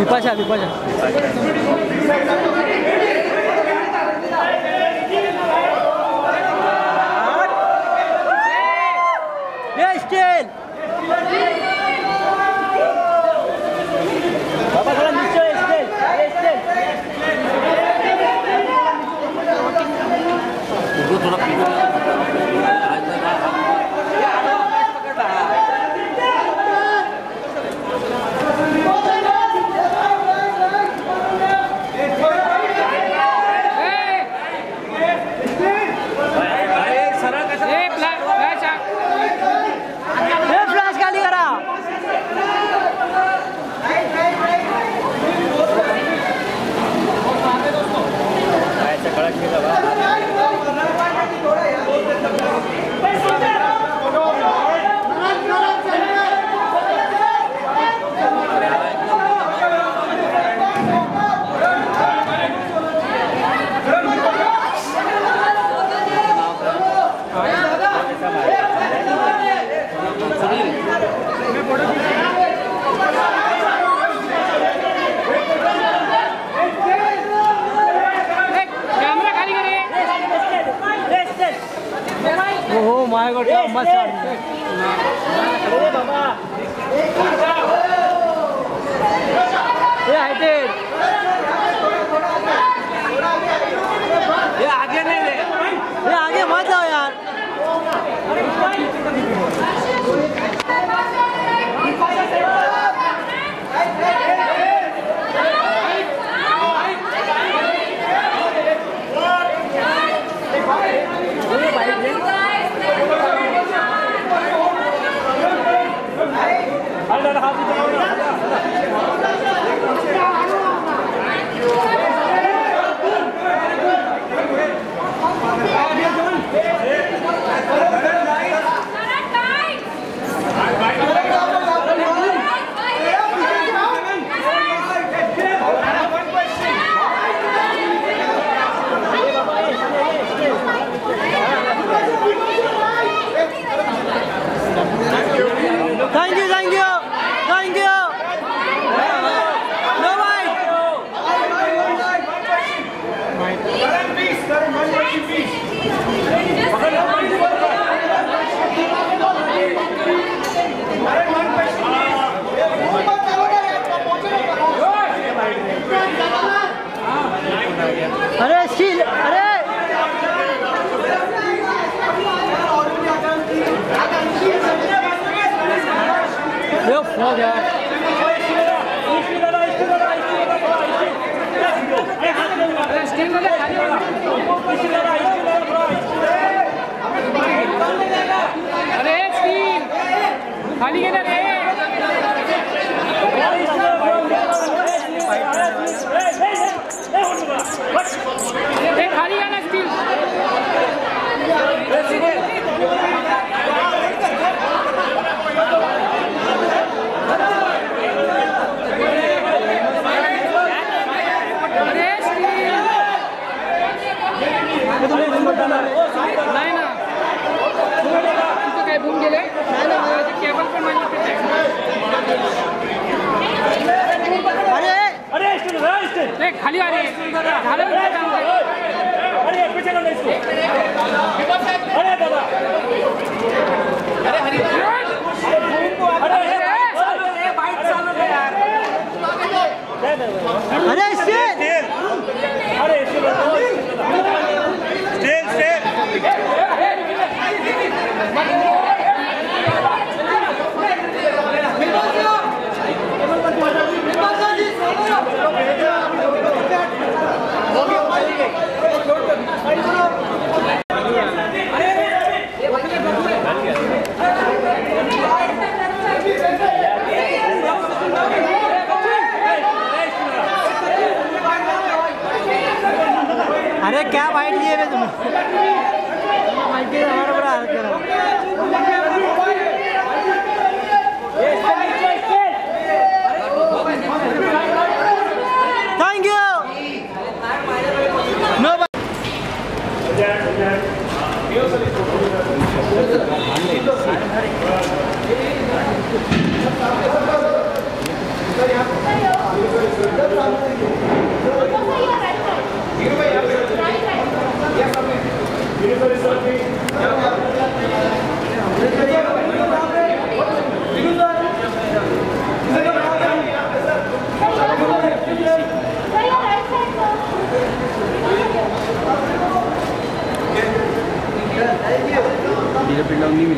Vipasha, Yes, Oh my God, how much are Yeah, I did. Yeah, again, yeah, again, what's up,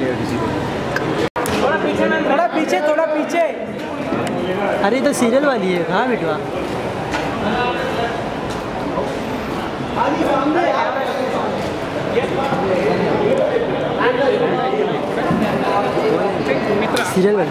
मिलेगा किसी को। थोड़ा पीछे। अरे तो सीरियल वाली है। हाँ बेटवा सीरियल वाली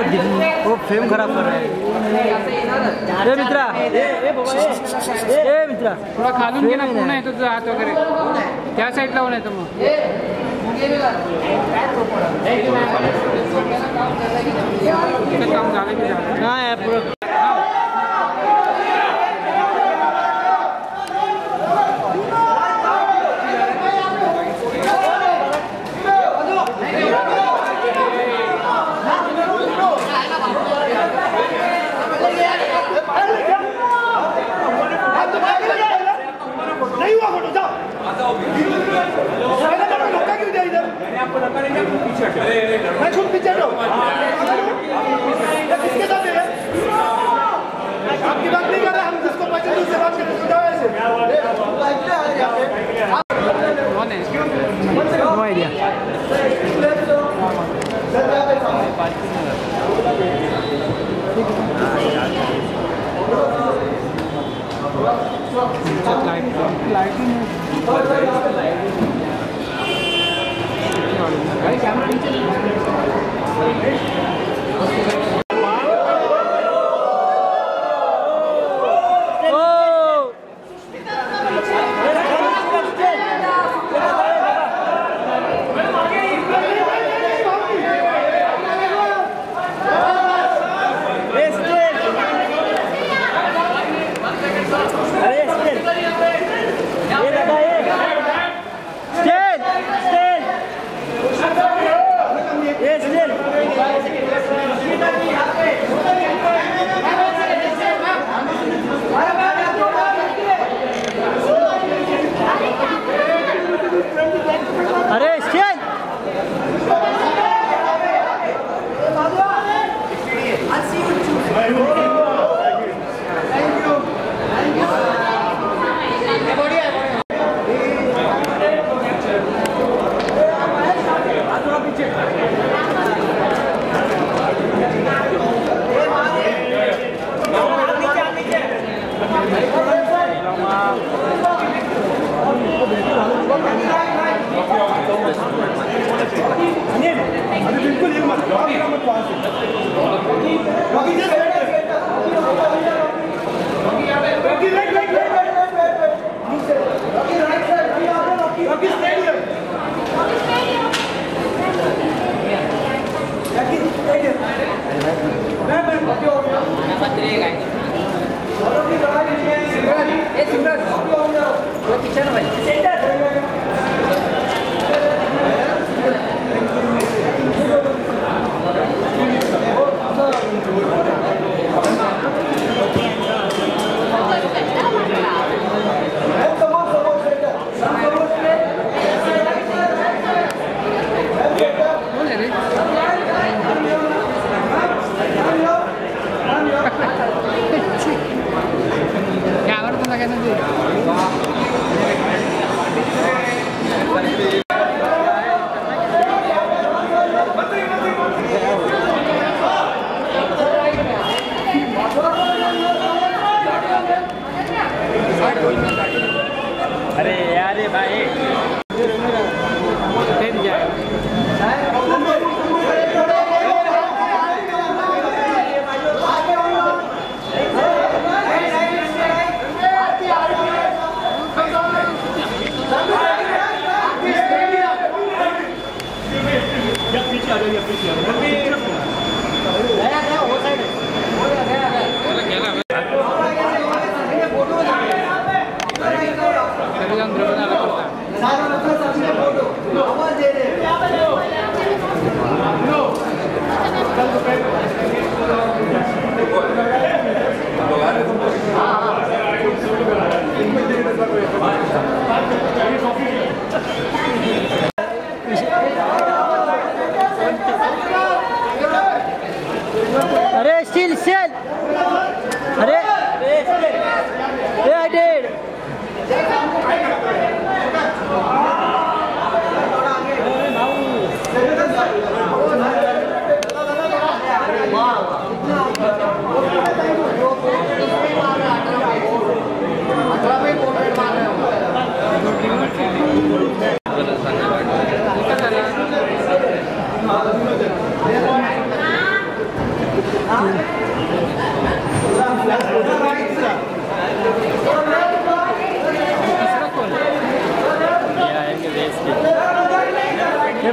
वो फेम खराब कर रहा है। ए मित्रा, थोडा खालून घे ना, कोण आहे तुझा हात वगैरे त्या साईडला होणार तो मग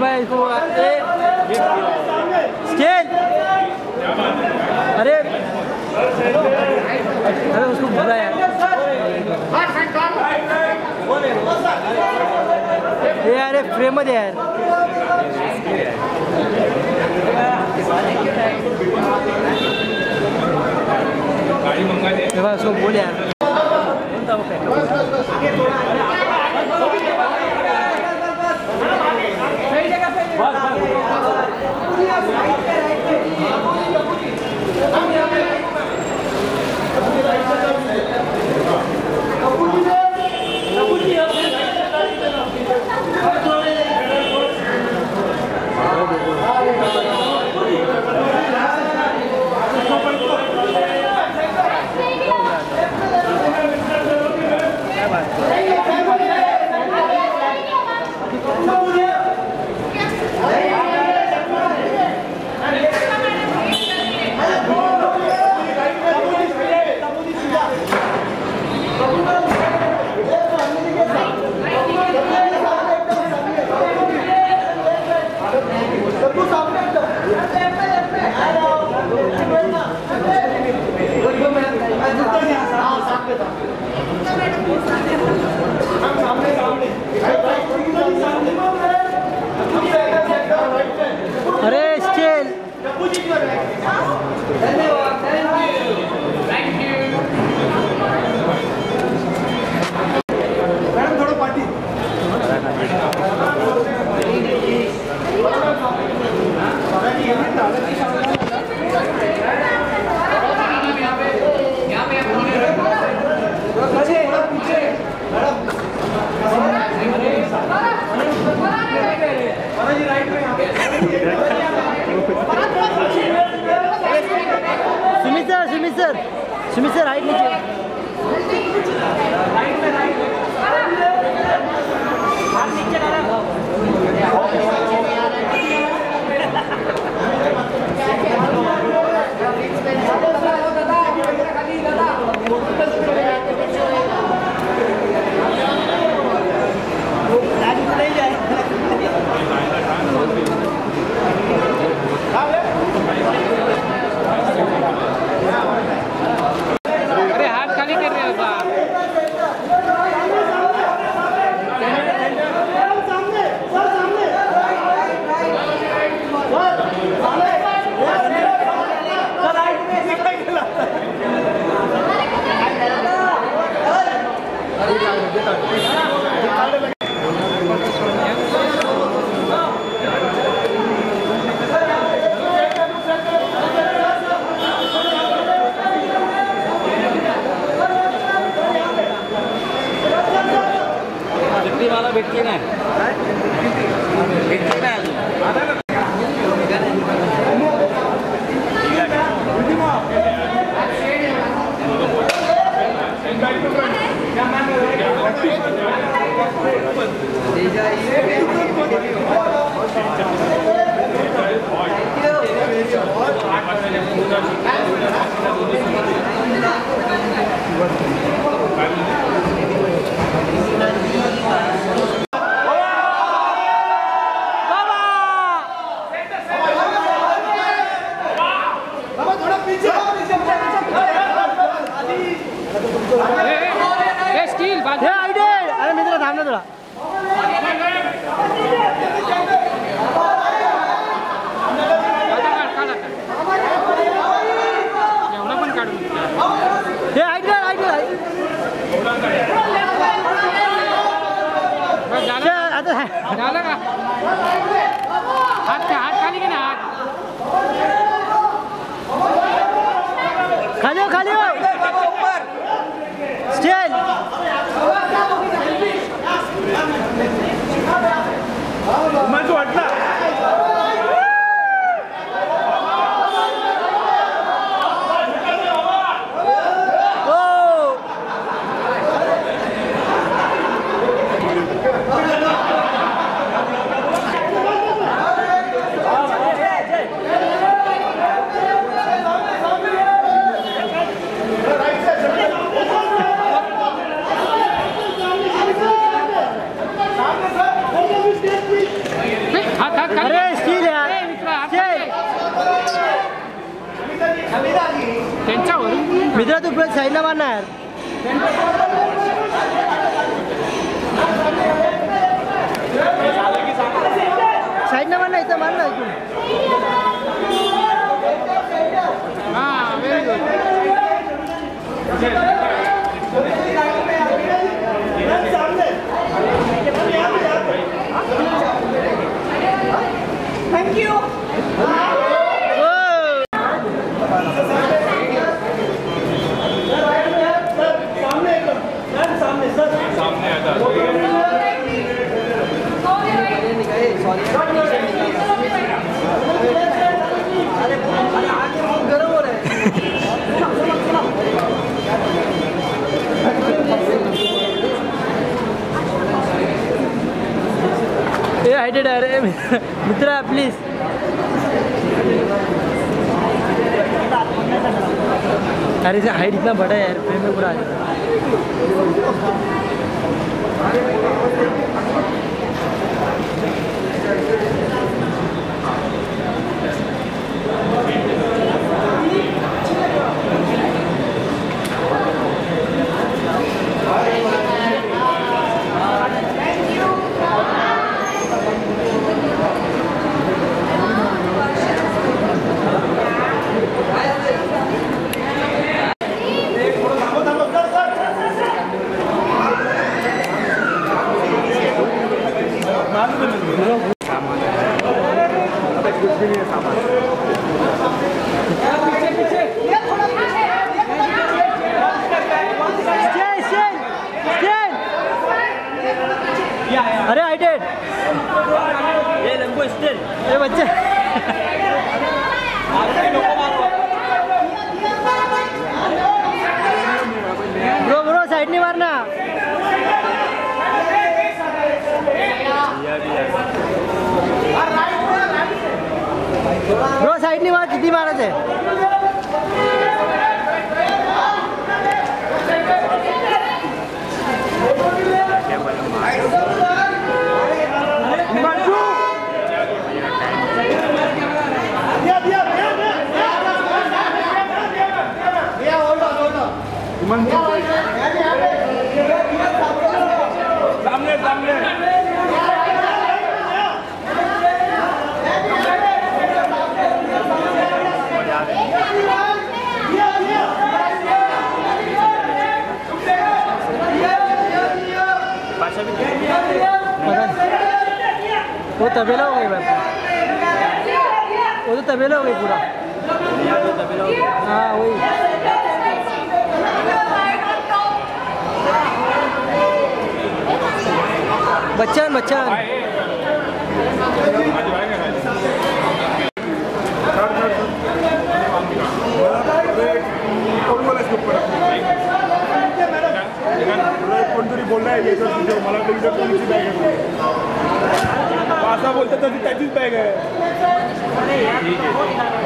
भाई इसको स्केल, अरे अरे उसको बुरा यार, ये अरे फ्रेम दे यार, उसको बोल यार। मित्रा तू प्लेट सही ना मानना यार। सही ना मानना इतना मानना है तुम। हाँ very good. Thank you. I did it, Mitra, please. अरे इसका हाइट इतना बड़ा है यार, फ्रेम में पूरा आ जाता है। अरे आई डेड ये लंबो स्टिल ये बच्चे ब्रो ब्रो साइड नहीं मारना ब्रो साइड नहीं मार कितनी मारा थे वो तबेला हो गई वो तो तबेला हो गई पूरा हाँ वही बच्चन बच्चन बोल रहा है ये भाषा बोलते तभी त्याचीच बॅग आहे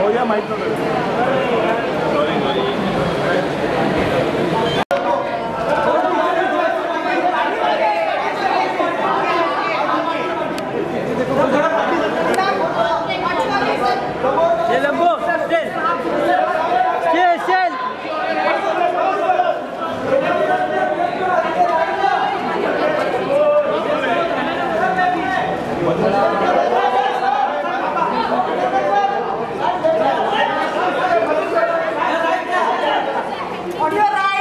हो या माहित नाही On your right.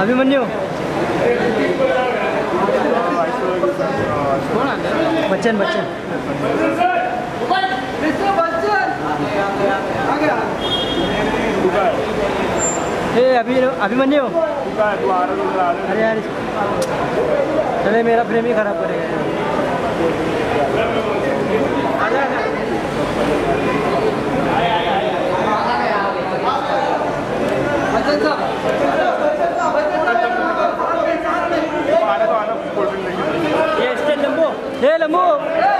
Abhimanyu Bachchan Bachchan हे अभिमन्यु अरे यार अरे मेरा फ्रेम ही खराब करेगा Hey, Lambo! Hey!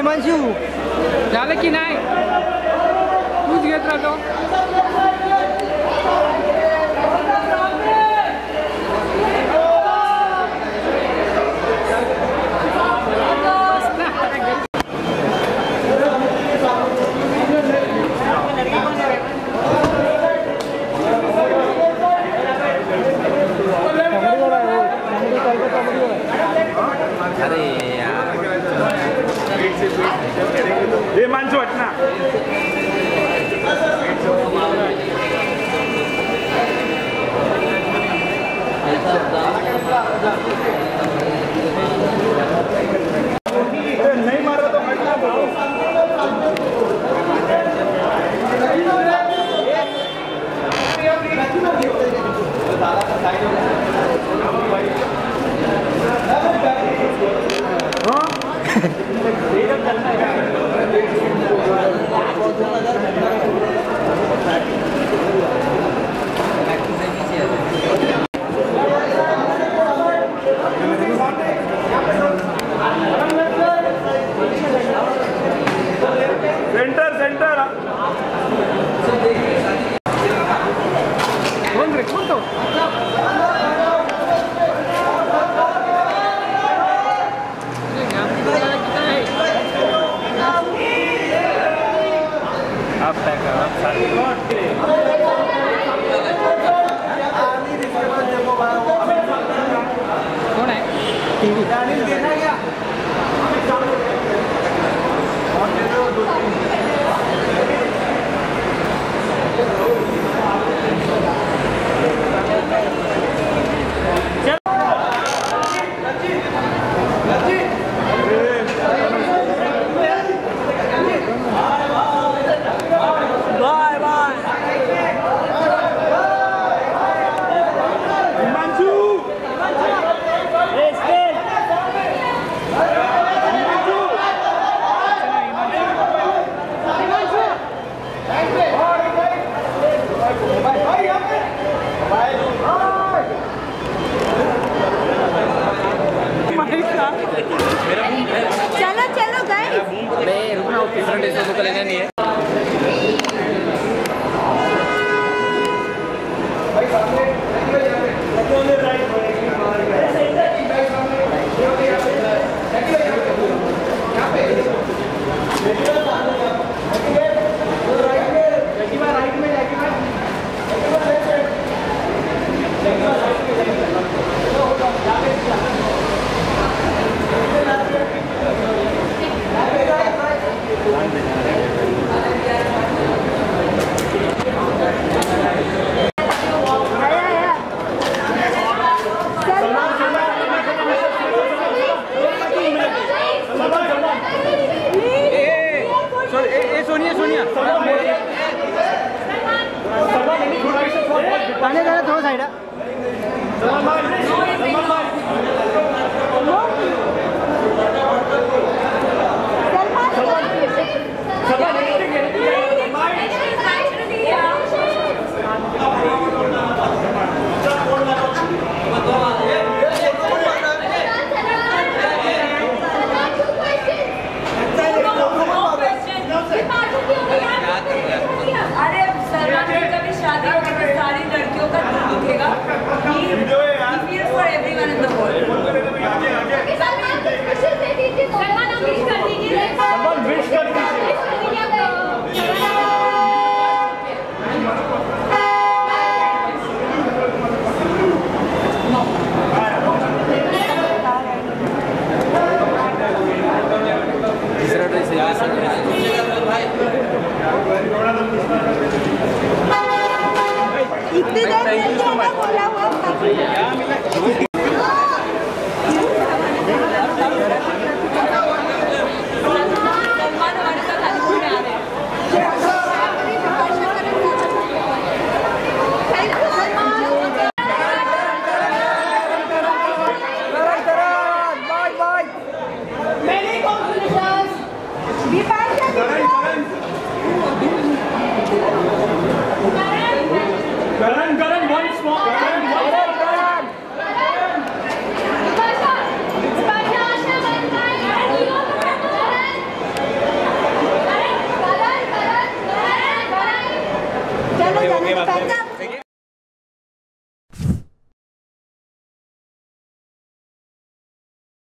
हिमांशु झालं की नाही तूच घेत राहतो